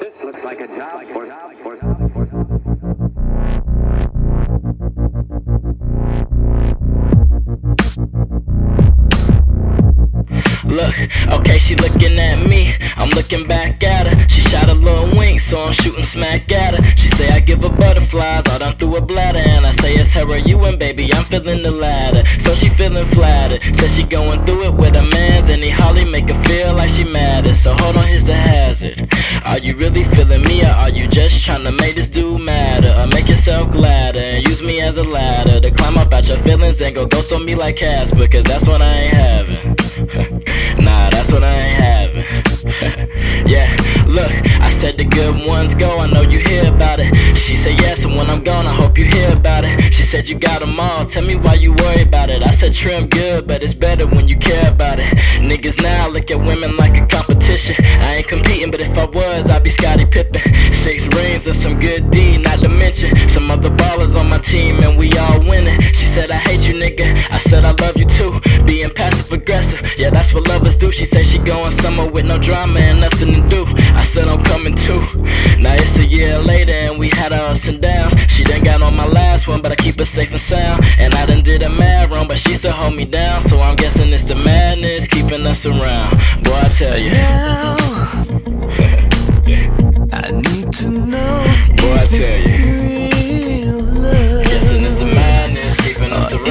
This looks like a job for Look, okay, she looking at me, I'm looking back at her. She shot a little wink, so I'm shooting smack at her. She say I give her butterflies, all down through her bladder. And I say it's her or you, and baby, I'm feeling the latter. So she feeling flattered, says she going through it with her mans, and he holly make her feel like she matters. So hold on, here's the hazard. Are you really feeling me, or are you just trying to make this dude matter? Or make yourself gladder, and use me as a ladder to climb up out your feelings and go ghost on me like Casper, cause that's what I ain't having. Nah, that's what I ain't having. Yeah, look, I said the good ones go, I know you hear about it. She said yes, and when I'm gone, I hope you hear about it. She said you got them all, tell me why you worry about it. I said trim good, but it's better when you care about it. Niggas now look at women like a competition. I ain't competing, but if I was, I'd be Scottie Pippen. 6 rings and some good D, not to mention some other ballers on my team, and we all winning. She said I hate you, nigga, I said I love you too. Being passive aggressive, yeah, that's what lovers do. She said she going somewhere with no drama and nothing to do. I said I'm coming too. Now it's a year later and we had our ups and downs. She done got on my last one, but I keep her safe and sound. And I done did a mad wrong, but she still hold me down. So I'm guessing it's the madness keeping us around. Boy, I tell you now, I need to know. Boy, I tell you, guessing it's the madness keeping us around. Boy, I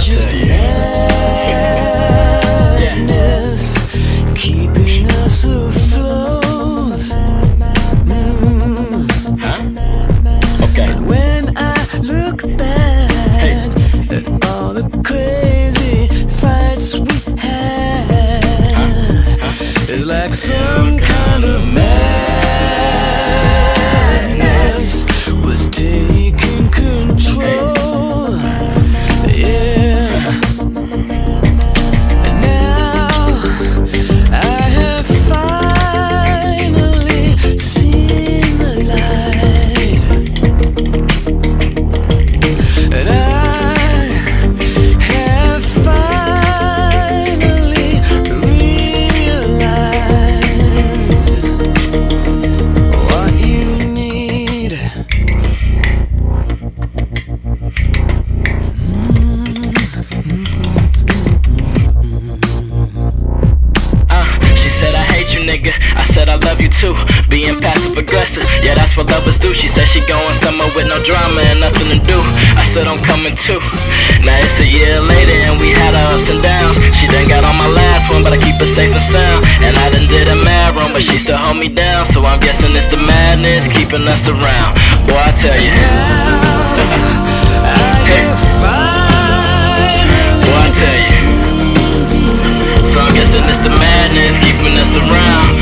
tell you, like some kind of madness was taking control. Yeah. And now I have finally seen the light. And I have finally I said I love you too, being passive aggressive, yeah, that's what lovers do. She said she going somewhere with no drama and nothing to do. I said I'm coming too. Now it's a year later and we had our ups and downs. She done got on my last one, but I keep her safe and sound. And I done did a mad run, but she still hold me down. So I'm guessing it's the madness keeping us around. Boy, I tell you, boy, I tell you. So I'm guessing it's the madness keeping us around.